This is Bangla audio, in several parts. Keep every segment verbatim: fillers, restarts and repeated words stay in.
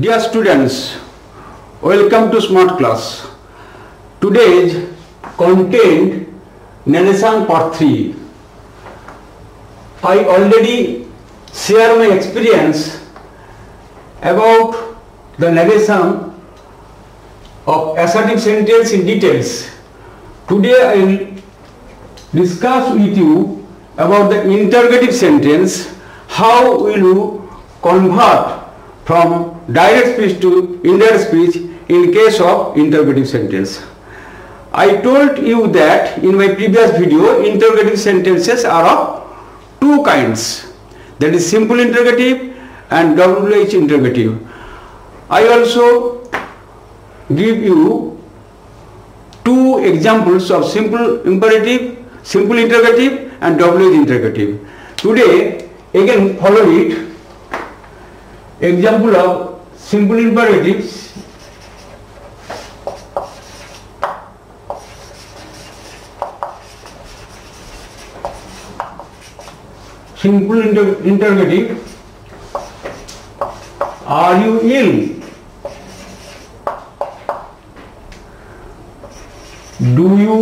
Dear students, welcome to Smart Class. Today's content narration part three. I already share my experience about the narration of assertive sentence in details. Today I will discuss with you about the interrogative sentence. How will you convert from direct speech to indirect speech in case of interrogative sentence? I told you that in my previous video, interrogative sentences are of two kinds. That is simple interrogative and W H interrogative. I also give you two examples of simple imperative, simple interrogative and W H interrogative. Today again follow it. Example of simple imperatives simple inter interrogative are you ill? Do you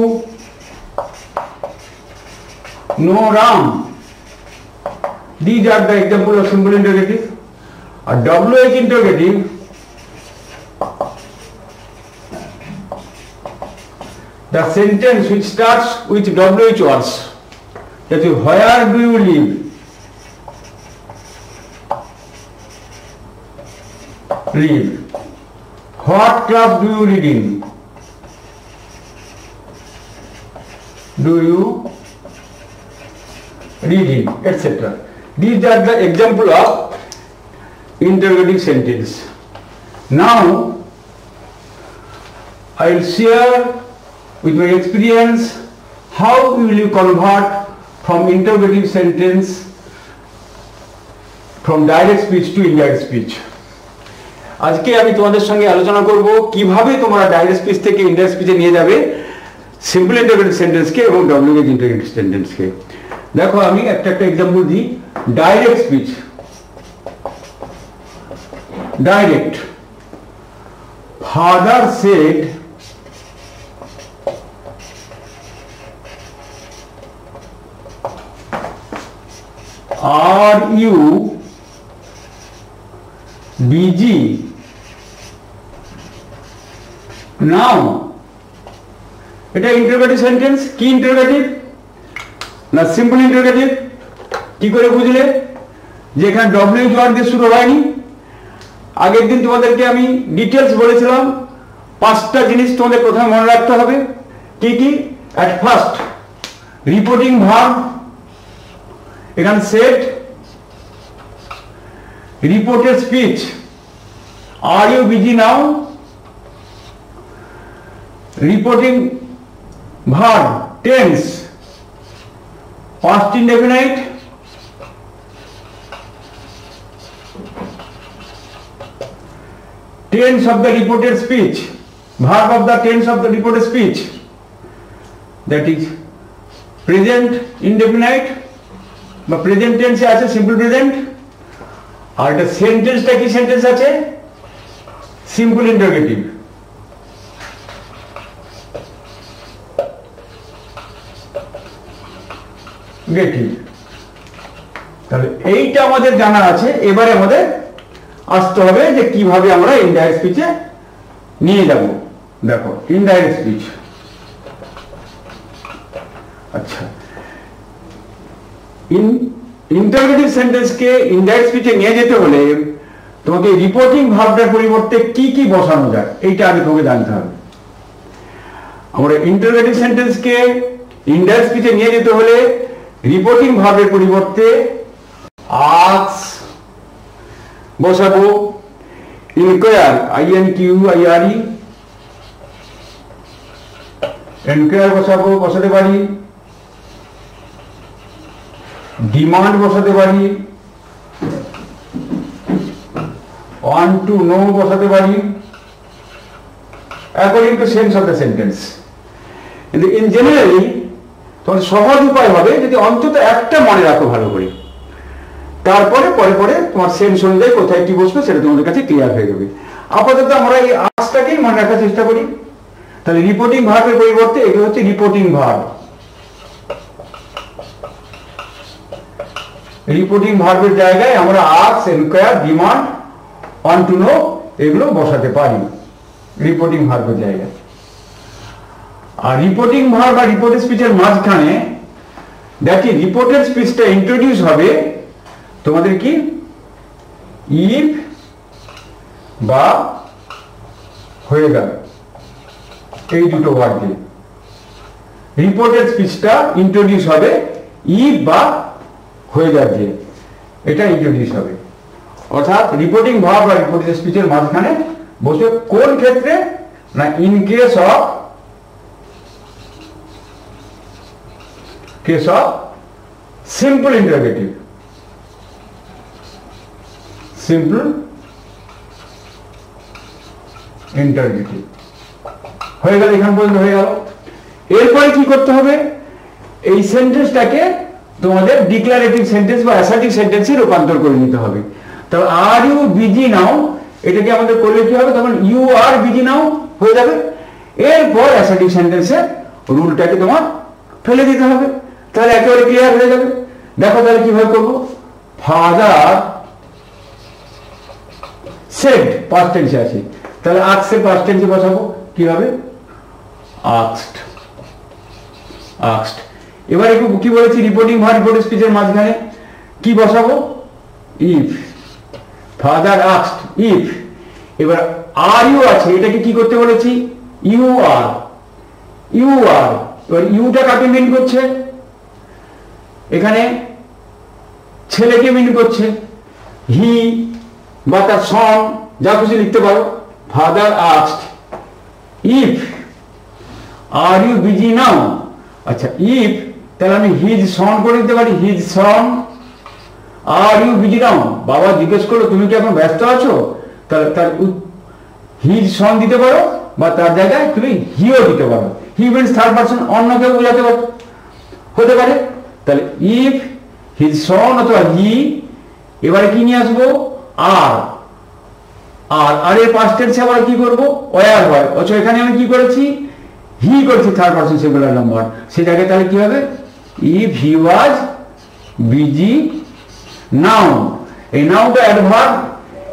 know Ram? These are the example of simple interrogative. A W H interrogative, the sentence which starts with W H words, that is, where do you live? Live. What class do you read in? Do you read in? et cetera. These are the example of interrogative sentence. Now I will share with my experience how will you convert from interrogative sentence from direct speech to indirect speech. আজকে আমি তোমাদের সঙ্গে আলোচনা করব কিভাবে তোমরা ডাইরেক্ট স্পিচ থেকে ইনডাইরেক্ট স্পিচে নিয়ে যাবে সিম্পল ইন্টারগেটিভ সেন্টেন্সকে এবং ডব্লিউএইচ ইন্টারগেটিভ সেন্টেন্সকে। দেখো আমি একটা একটা এক্সাম্পল দিই। Direct speech, direct. Father said are you busy now? It is interrogative sentence. Ki interrogative na simple interrogative. Ki kore bujhile je ekhane W H word diye shuru hoyni. আগের দিন তোমাদেরকে আমি ডিটেলস বলেছিলাম, পাঁচটা জিনিস তোমাদের প্রথমে মনে রাখতে হবে। কি কি? অ্যাট ফার্স্ট রিপোর্টিং ভার্ব, এখানে set, reported speech are you busy now, reporting verb tense past indefinite, tense of the reported speech, verb of the tense of the reported speech, that is present indefinite বা present tense আছে simple present, আর the sentence টা কি sentence আছে simple interrogative। get it? তাহলে এইটা আমাদের জানা আছে। এবারে আমাদের আসতে হবে যে কিভাবে আমরা ইনডাইরেক্ট স্পিচে নিয়ে যাব। দেখো ইনডাইরেক্ট স্পিচ, আচ্ছা ইন ইন্টারগেটিভ সেন্টেন্সকে ইনডাইরেক্ট স্পিচে নিয়ে যেতে হলে তোমাকে রিপোর্টিং ভার্বটার পরিবর্তে কি কি বসানো যায় এইটা আগে তোমাকে জানতে হবে। আমরা ইন্টারগেটিভ সেন্টেন্সকে ইনডাইরেক্ট স্পিচে নিয়ে যেতে হলে রিপোর্টিং ভার্বের পরিবর্তে আজ বসাবো। Inquire, I N Q U I R, enquire বসাবো, বসাতে পারি। ডিমান্ড বসাতে পারি, ওয়ান টু নো বসাতে পারি, according to sense of the sentence. কিন্তু ইন জেনারেলি তোমার সহজ উপায় হবে যদি অন্তত একটা মনে রাখো ভালো করে। তারপরে পরে পরে তোমার সেন্স অনুযায়ী কোথায় কি বসবে সেটা তোমাদের কাছে ক্লিয়ার হয়ে যাবে। আপাতত আমরা এই আজটাকেই মনে রাখার চেষ্টা করি। তাহলে রিপোর্টিং ভার্বের পরিবর্তে এগুলো হচ্ছে রিপোর্টিং ভার্ব। রিপোর্টিং ভার্বের জায়গায় আমরা ask, enquire, demand, want to know এগুলো বসাতে পারি রিপোর্টিং ভার্বের জায়গায়। আর রিপোর্টিং ভার্ব আর রিপোর্টেড স্পিচের মাঝখানে দেখি রিপোর্টেড স্পিচটা ইন্ট্রোডিউস হবে তোমাদের কি ইফ বা হয়ে গেল এই দুটো ওয়ার্ড দিয়ে রিপোর্টেড স্পিচটা ইন্ট্রোডিউস হবে ইফ বা হয়ে যাওয়ার দিয়ে, এটা ইন্ট্রোডিউস হবে। অর্থাৎ রিপোর্টিং ভার্ব আর রিপোর্টেড স্পিচের মাঝখানে বসে কোন ক্ষেত্রে না in case of case of simple interrogative simple interrogative হয়ে গেল, এখান পর্যন্ত হয়ে গেল। এরপরে কি করতে হবে এই সেন্টেন্সটাকে তোমাদের ডিক্লারেটিভ সেন্টেন্স বা অ্যাসার্টিভ সেন্টেন্সে রূপান্তর করে নিতে হবে। তাহলে আর ইউ বিজি নাও এটাকে আমাদের করলে কি হবে তখন ইউ আর বিজি নাও হয়ে যাবে। এরপর অ্যাসার্টিভ সেন্টেন্সে রুলটাকে তোমার ফেলে দিতে হবে, তাহলে একেবারে ক্লিয়ার হয়ে যাবে। দেখো তাহলে কিভাবে করবো, ফাদার সেড পাস্ট টেন্সে আছে তাহলে আস্কড পাস্ট টেন্সে বসাবো, কি হবে আস্কড আস্কড। এবার একটু কি বলেছি রিপোর্টিং ভার্ব রিপোর্টেড স্পিচের মাঝখানে কি বসাবো ইফ, ফাদার আস্কড ইফ। এবার আর ইউ আছে এটাকে কি করতে বলেছি ইউ আর ইউ আর। এবার ইউটা কাকে মিন করছে এখানে ছেলেকে মিন করছে, হি বা তার সন যা খুশি লিখতে পারো। Father asked if are you busy now, আচ্ছা ইফ তাহলে আমি হিজ সন করে দিতে পারি his son are you busy now. বাবা জিজ্ঞেস করলো তুমি কি এখন ব্যস্ত আছো তাহলে তার হিজ সন দিতে পারো বা তার জায়গায় তুমি হিও দিতে পারো, হি মিনস থার্ড পারসন অন্য কেউ বোঝাতে পারো হতে পারে। তাহলে ইফ হিজ সন অথবা হি। এবারে কি নিয়ে আসবো আর আর আর এর পাস্ট টেন্সে আবার কি করবো ওয়ার হয়, অথবা এখানে আমি কি করেছি হি করেছি থার্ড পারসন সিঙ্গুলার নাম্বার সেটাকে, তাহলে কি হবে if he was busy now. এই নাউটা অ্যাডভার্ব।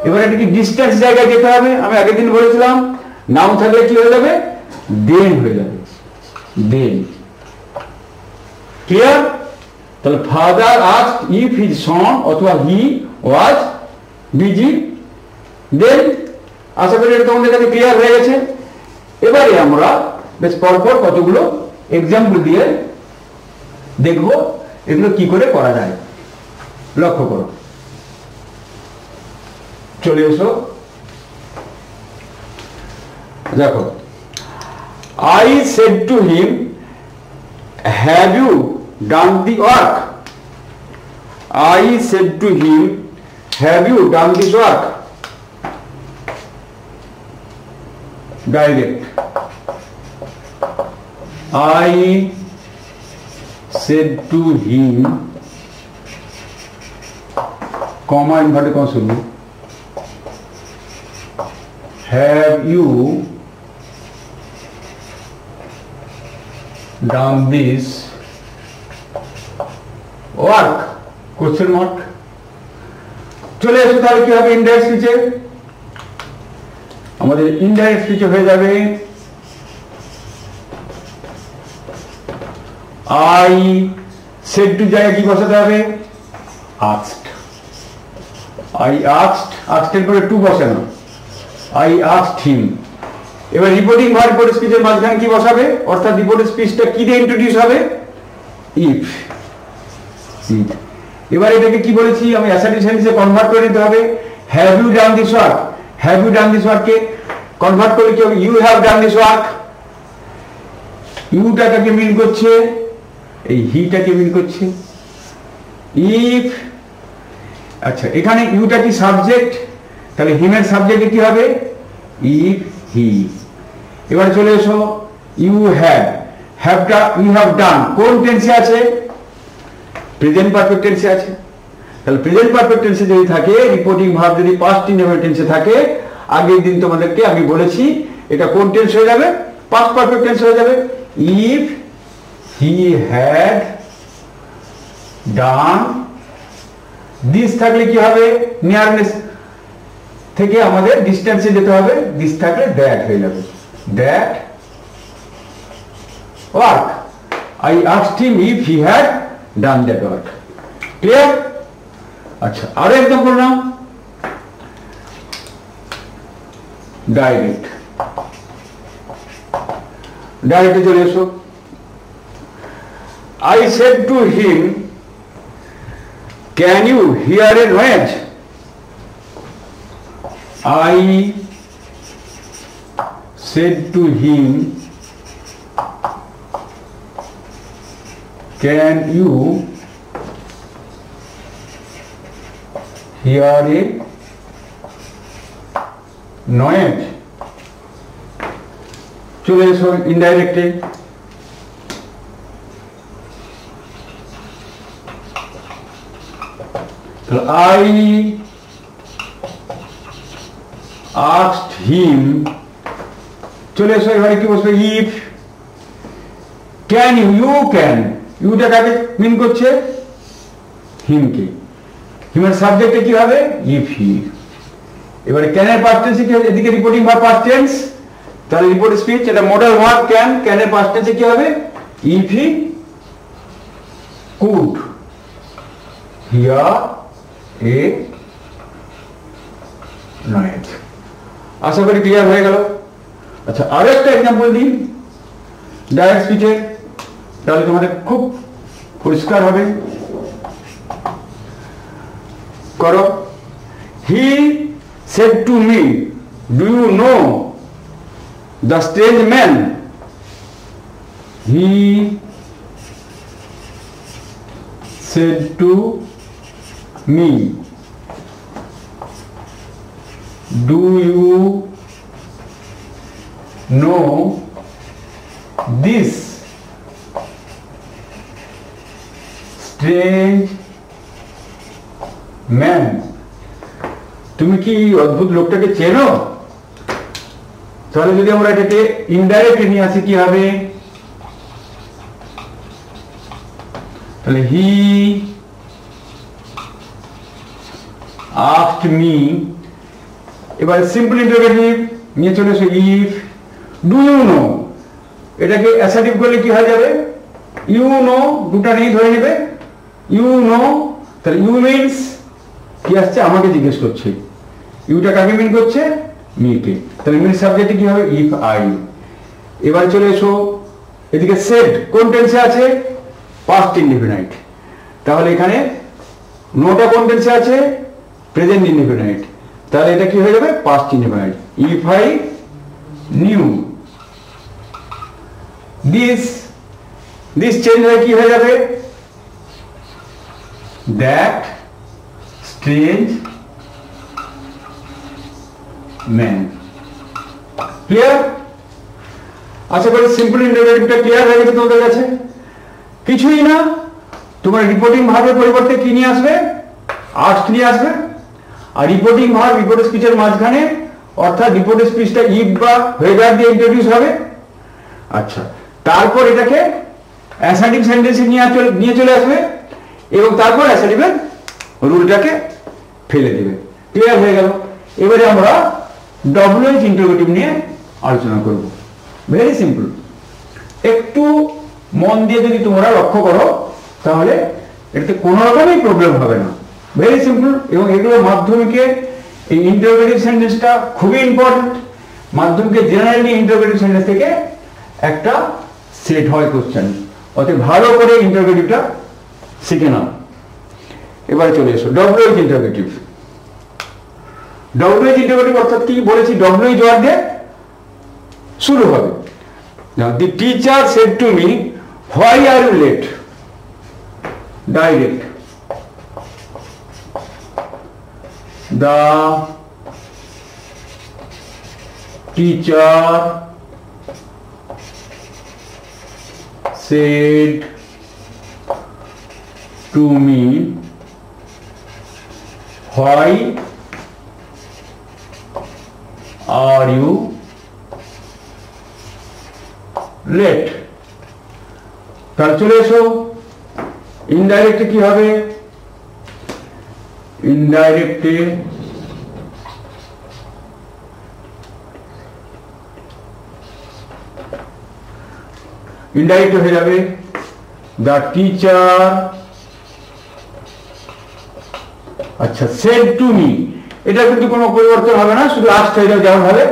এবার এটা কি ডিস্টেন্স জায়গায় যেতে হবে, আমি আগের দিন বলেছিলাম নাম থাকলে কি হয়ে যাবে দেন হয়ে যাবে দেন, ক্লিয়ার। তাহলে father asked if his son অথবা হি ওয়াজ বিজি দেন। আশা করি এটা তোমাদের কাছে ক্লিয়ার হয়ে গেছে। এবারে আমরা বেশ পরপর কতগুলো এক্সাম্পল দিয়ে দেখব এগুলো কি করে করা যায়। লক্ষ্য করো, চলে এসো, দেখো I said to him, "Have you done the work?" I said to him, "Have you done this work?" Direct. I said to him, comma inverted comma, "Have you done this work? Question mark. চলে এসো তাহলে কি হবে ইনডাইরেক্ট স্পিচে, আমাদের ইনডাইরেক্ট স্পিচে হয়ে যাবে I said to জায়গায় কি বসাতে হবে asked, I asked asked এর পরে to বসানো I asked him। এবার রিপোর্টিং ভার্ব রিপোর্টেড স্পিচের মাঝখানে কি বসাবে অর্থাৎ রিপোর্টেড স্পিচটা কি দিয়ে ইন্ট্রোডিউস হবে if। এবার এটাকে কি বলেছি আমি অ্যাসার্টিভ সেন্টেন্সে কনভার্ট করে নিতে হবে, have you done this work have you done this work কে কনভার্ট করলে কি হবে you have done this work। youটা কাকে মিন করছে এই হিটাকে মিন করছে ইফ। আচ্ছা এখানে ইউটা কি সাবজেক্ট তাহলে হিমের সাবজেক্টে কি হবে ইফ হি। এবার চলে এসো ইউ হ্যাভ হ্যাভটা ইউ হ্যাভ ডান কোন টেন্সে আছে প্রেজেন্ট পারফেক্ট টেন্সে আছে তাহলে প্রেজেন্ট পারফেক্ট টেন্সে যদি থাকে রিপোর্টিং ভার্ব যদি past ইনভার্ব টেন্সে থাকে আগের দিন তোমাদেরকে আমি বলেছি এটা কোন টেন্স হয়ে যাবে past perfect tense হয়ে যাবে if he had done this থাকলে কি হবে nearness থেকে আমাদের distance এ যেতে হবে this থাকলে that হয়ে যাবে that work I asked him if he had done that work clear अच्छा और एकदम बोलना डायरेक्ट डायरेक्ट चले एसो I said to him, can you hear a noise? I said to him, can you hear a noise? Chole so indirectly. I asked him चले सो এবারে কি বলছো if can you can you টা কাকে মিন করছে him কে him এর সাবজেক্টে কি হবে if he এবারে can এর past tense কি এদিকে রিপোর্টিং ভার্ব past tense তাহলে রিপোর্ট স্পিচ এটা মডেল ভার্ব can can এর past tense কি হবে if he could hear a noise आशा करी क्लियर हो गया अच्छा और एक एग्जांपल दी डायरेक्ट स्पीचे তাহলে তোমাদের খুব পরিষ্কার হবে করো he said to me do you know the strange man he said to me do you know this strange man तुम कि अद्भुत लोकटाके চেনো তাহলে যদি আমরা এটাকে ইনডাইরেক্টলি নিয়ে আসি কি হবে তাহলে he asked me एबार सिंपल इंटरोगेटिव निये चले so if do you know এটাকে অ্যাসারটিভ করলে কি হয়ে যাবে ইউ নো দুটো নেই ধরে নেবে ইউ নো তাহলে ইউ মিন্স কি আসছে আমাকে জিজ্ঞেস করছে ইউটা কাকে মিন করছে মি কে তাহলে মি সাবজেক্টে কি হবে ইফ আই এবারে চলে এসো এদিকে সেড কোন টেন্সে আছে past indefinite তাহলে এখানে নোটা কোন টেন্সে আছে प्रेजेंट इनडिफिनिट তাহলে এটা কি হয়ে যাবে past indefinite if I knew this this change হয়ে কি হয়ে যাবে that strange man clear আচ্ছা বড় সিম্পল ইনডিফিনিটটা ক্লিয়ার হয়ে গেছে তোমাদের কাছে কিছুই না তোমার রিপোর্টিং ভার্বের পরিবর্তে কি নিয়ে আসবে asked নিয়ে আসবে আর রিপোর্টিং ভার্ব রিপোর্ট স্পিচের মাঝখানে অর্থাৎ রিপোর্ট স্পিচটা ইফ বা হোয়েদার দিয়ে ইন্ট্রোডিউস হবে আচ্ছা তারপর এটাকে অ্যাসার্টিভ সেন্টেন্সে নিয়ে চলে নিয়ে চলে আসবে এবং তারপর অ্যাসার্টিভের রুলটাকে ফেলে দিবে ক্লিয়ার হয়ে গেল এবারে আমরা ডব্লিউএইচ ইন্টারোগেটিভ নিয়ে আলোচনা করব ভেরি সিম্পল একটু মন দিয়ে যদি তোমরা লক্ষ্য করো তাহলে এতে কোনো রকমই প্রবলেম হবে না वेरी सिंपल एवं एगुलो माध्यमिके इंटरोगेटिव सेंटेंसटा खूब इम्पोर्टेंट माध्यमिके जनरली इंटरोगेटिव सेंटेंस थेके एकटा सेट हय क्वेश्चन अतएव भालो करे इंटरोगेटिवटा शिखे नाओ एबारे चले एसो डब्ल्यूएच इंटरोगेटिव डब्ल्यूएच इंटरोगेटिव अर्थात कि बोलेछि डब्ल्यूएच वर्ड दिये शुरू होबे the teacher said to me why are you late direct The teacher said to me, Why are you late? Calculation indirect কি হবে? Indirect indirect হয়ে যাবে the teacher अच्छा सेड टू मी এটা কিন্তু কোনো পরিবর্তন হবে না শুধু আস্ট হয়ে যাবে যেমন হবে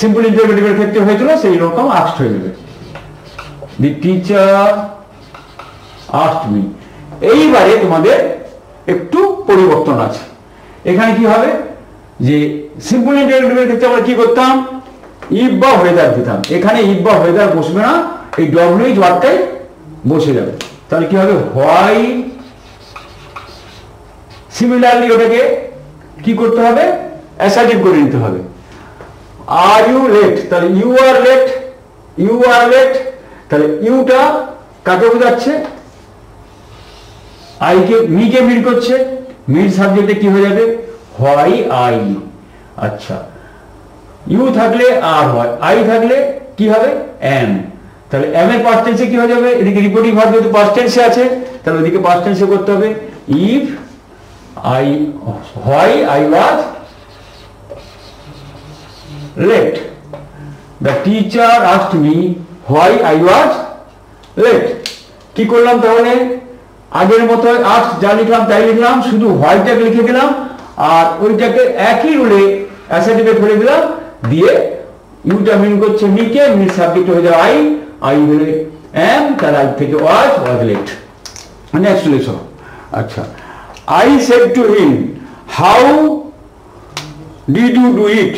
সিম্পল ইন্টারপ্রিটেটিভের ক্ষেত্রে হয়েছিল সেই রকম আস্ট হয়ে যাবে the teacher asked me এইবারে তোমাদের একটু পরিবর্তন আছে এখানে কি হবে যে সিম্পল ইন্টারপ্রিটেটিভের ক্ষেত্রে আমরা কি করতাম if বা whether দিতাম এখানে if বা whether বসবে না এই ডব্লিউ ওয়ার্ডটাই বসে যাবে তাহলে কি হবে why सिमिलरली ওটাকে কি করতে হবে অ্যাসার্টিভ করে নিতে হবে আর ইউ লেট তাহলে you are late you are late তাহলে ইউটা কাকে বোঝাচ্ছে আই কে মি কে মিড করছে মিড সাবজেক্টে কি হয়ে যাবে হোয়াই আই আচ্ছা ইউ থাকলে আর হয় আই থাকলে কি হবে এম তাহলে এম এর past tense কি হয়ে যাবে এদিকে রিপোর্টিং ভার্ব যেহেতু past tense আছে তাহলে ওদিকে past tense করতে হবে if I why I was late. The teacher asked me why I was late. की कोल्लम तो होने आगे में तो asked जाली काम ताली काम शुद्ध why तक लिखे दिला और उनके के एक ही रूले ऐसे डिबेट खोले दिला दिए यू जब इनको चमी के मिल सब्जेक्ट हो जाए I I will am तालाब थे जो आज was late. Next लेसो अच्छा I said to him, "How did you do it?"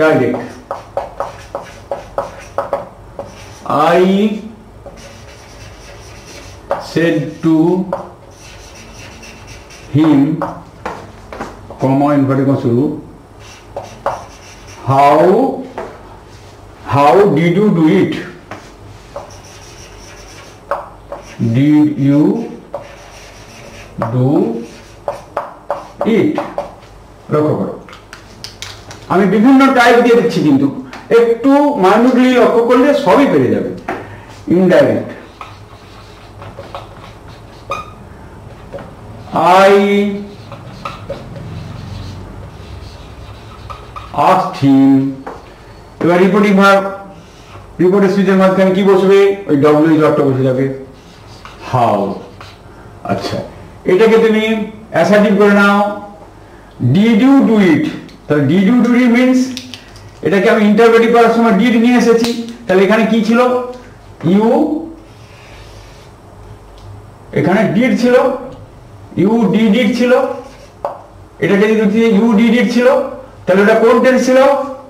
Direct. I said to him, comma inverted comma shuru. How how did you do it? Did you do it লক্ষ্য করো আমি বিভিন্ন টাইপ দিয়ে দিচ্ছি কিন্তু একটু মাইনুটলি লক্ষ্য করলে সবই পেয়ে যাবে ইনডাইরেক্ট আই আস্কড হিম এবার রিপোর্টিং ভার্ব রিপোর্টের সুইচের মাধ্যমে কি বসবে ওই ডব্লিউ ডট বসে যাবে হাউ আচ্ছা এটাকে তুমি অ্যাসার্টিভ করে নাও ডিড ইউ ডু ইট তাহলে did you do it means এটাকে আমি ইন্টারপ্রেটিভ করার সময় ডিড নিয়ে এসেছি তাহলে এখানে কি ছিল ইউ এখানে ডিড ছিল ইউ ডিড ইট ছিল এটাকে যদি ইউ ডিড ইট ছিল তাহলে এটা কোন টেন্স ছিল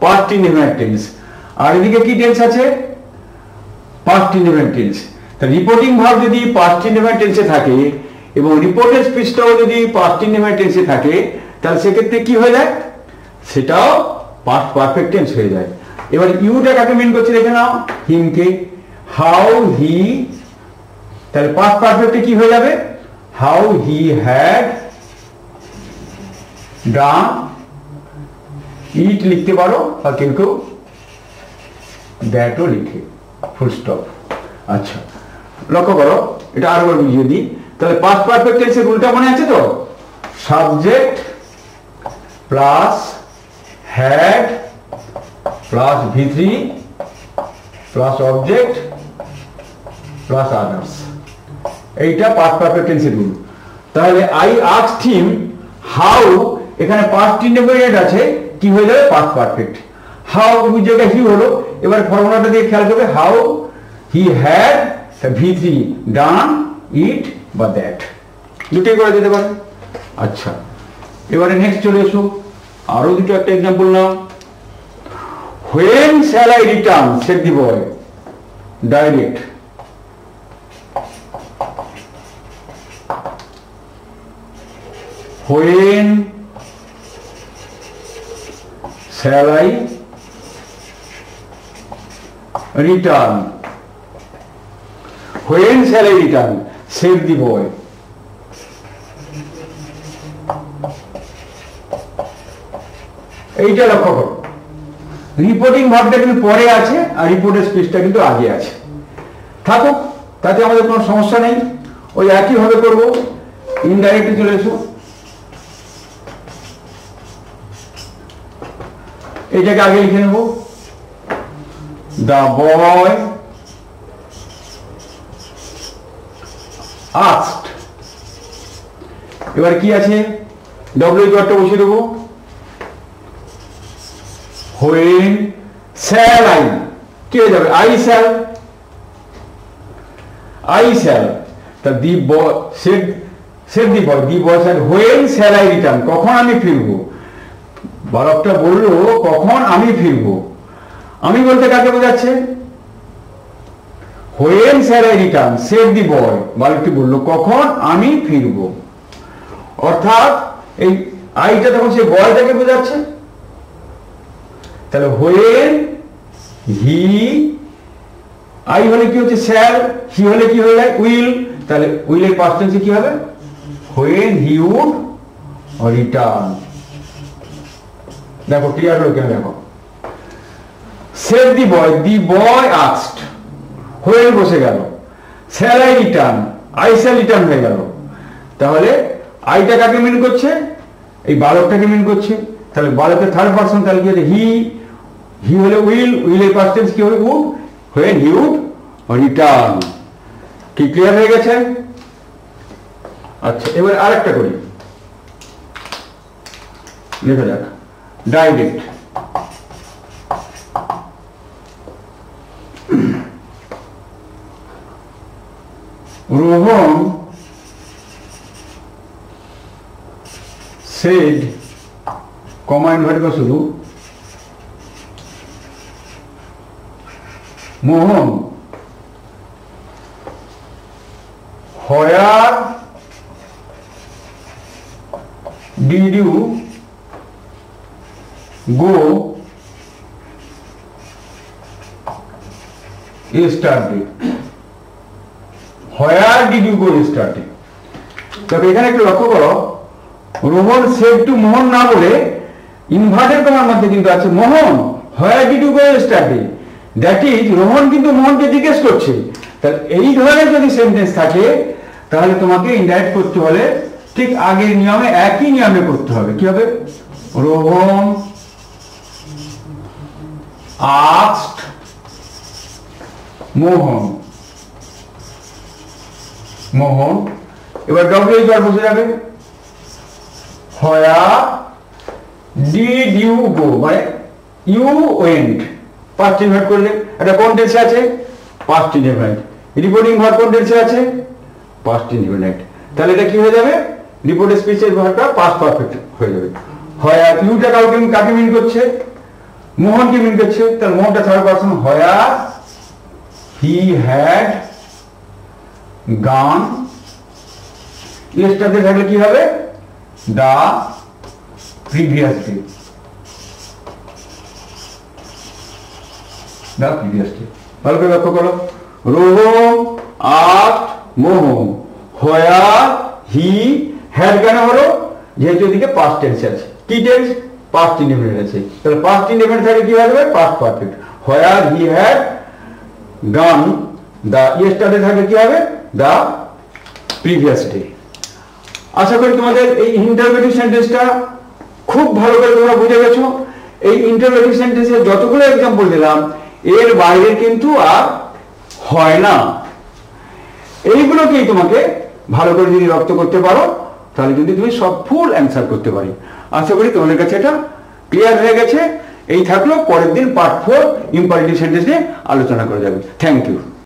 পাস্ট ইনডিফিনিট টেন্স আর এদিকে কি টেন্স আছে পাস্ট ইনডিফিনিট টেন্স তাহলে রিপোর্টিং ভার্ব যদি পাস্ট ইনডিফিনিট টেন্সে থাকে এবং রিপোর্টের স্পিচটাও যদি past indefinite tense থাকে তাহলে সেক্ষেত্রে কি হয়ে যায় সেটাও past perfect tense হয়ে যায় এবার ইউটা কাকে মিন করছে দেখে নাও হিম কে হাউ হি তাহলে past perfectে কি হয়ে যাবে হাউ হি হ্যাড ডান ইট লিখতে পারো আর কেউ কেউ দ্যাটও লিখে ফুল স্টপ আচ্ছা লক্ষ্য করো এটা আরেকবার বুঝিয়ে দিই তাহলে past perfect tense এর রুলটা মনে আছে তো subject plus had plus v three plus object plus others এইটা past perfect tense এর রুল তাহলে I asked him how এখানে past indefinite আছে কি হয়ে যাবে past perfect how ওই জায়গায় কি হলো এবার ফর্মুলাটা দিয়ে খেয়াল করবে how he had v three done it বা that দুটোই করে দিতে পারে আচ্ছা এবারে নেক্সট চলে এসো আরো দুটো একটা एग्जांपल নাও when shall I return said the boy direct when shall I return when shall I return Save the boy. এইটা লক্ষ্য করো রিপোর্টিং ভাবটা কিন্তু পরে আছে আর রিপোর্টের স্পেসটা কিন্তু আগে আছে থাকুক তাতে আমাদের কোনো সমস্যা নেই ওই একই ভাবে করব ইনডাইরেক্টলি চলে এসো এটাকে আগে লিখে নেব the boy asked এবার কি আছে w ডটটা বসিয়ে দেব when shall I কি হয়ে যাবে I shall I shall তা the boy said said the boy the boy said when shall I return কখন আমি ফিরবো বালকটা বলল কখন আমি ফিরবো আমি বলতে কাকে বোঝাচ্ছে when shall I return said the boy বালকটি বলল কখন আমি ফিরবো অর্থাৎ এই আইটা তখন সেই বয়টাকে বোঝাচ্ছে তাহলে when he I হলে কি হচ্ছে shall he হলে কি হয়ে যায় will তাহলে will এর past tense কি হবে when he would return দেখো ক্লিয়ার হলো কেন দেখো said the boy the boy asked when বসে গেল shall I return I shall return হয়ে গেল তাহলে আইটা কাকে মিন করছে এই বালকটাকে মিন করছে তাহলে বালকের থার্ড পারসন তাহলে কি হবে হি হি হলে উইল উইল এর past tense কি হবে would when he would return কি ক্লিয়ার হয়ে গেছে আচ্ছা এবার আরেকটা করি লেখা যাক direct Rohan said comma invert कर शुरू Mohan where did you go yesterday where did you go yesterday तब एखे एक लक्ष्य करो রোহন said to মোহন না বলে ইনভার্টেড কমার মধ্যে কিন্তু আছে মোহন where did you go yesterday that is Rohan কিন্তু মোহনকে জিজ্ঞেস করছে তাহলে এই ধরনের যদি সেন্টেন্স থাকে তাহলে তোমাকে ইনডাইরেক্ট করতে হলে ঠিক আগের নিয়মে একই নিয়মে করতে হবে কি হবে রোহন asked মোহন মোহন এবার ডব্লিউ জোর বসে যাবে Where did you go? Where you went? Past tense verb করলে এটা কোন টেন্সে আছে past tense রিপোর্টিং ভার্ব কোন টেন্সে আছে past tense তাহলে এটা কি হয়ে যাবে রিপোর্টের স্পিচের ভার্বটা past perfect হয়ে যাবে where you টা কাকে মিন করছে মোহনকে মিন করছে তাহলে মোহনটা third person where he had gone yesterday থাকলে কি হবে The previous day. The previous day. ভালো করে লক্ষ্য করো Rohan asked Mohan where he had কেন হলো যেহেতু এদিকে past tense আছে কি tense past indefinite আছে তাহলে past indefinite থাকলে কি হবে past perfect where he had gone the yesterday থাকলে কি হবে the previous day আশা করি তোমাদের এই ইন্টারোগেটিভ সেন্টেন্সটা খুব ভালো করে তোমরা বুঝে গেছো এই ইন্টারোগেটিভ সেন্টেন্সের যতগুলো एग्जांपल দিলাম এর বাইরে কিন্তু আর হয় না এইগুলোকেই তোমাকে ভালো করে যদি রপ্ত করতে পারো তাহলে কিন্তু তুমি সব ফুল অ্যানসার করতে পারবে আশা করি তোমাদের কাছে এটা ক্লিয়ার হয়ে গেছে এই থাকলো পরের দিন পার্ট ফোর ইম্পারেটিভ সেন্টেন্স নিয়ে আলোচনা করা যাবে থ্যাংক ইউ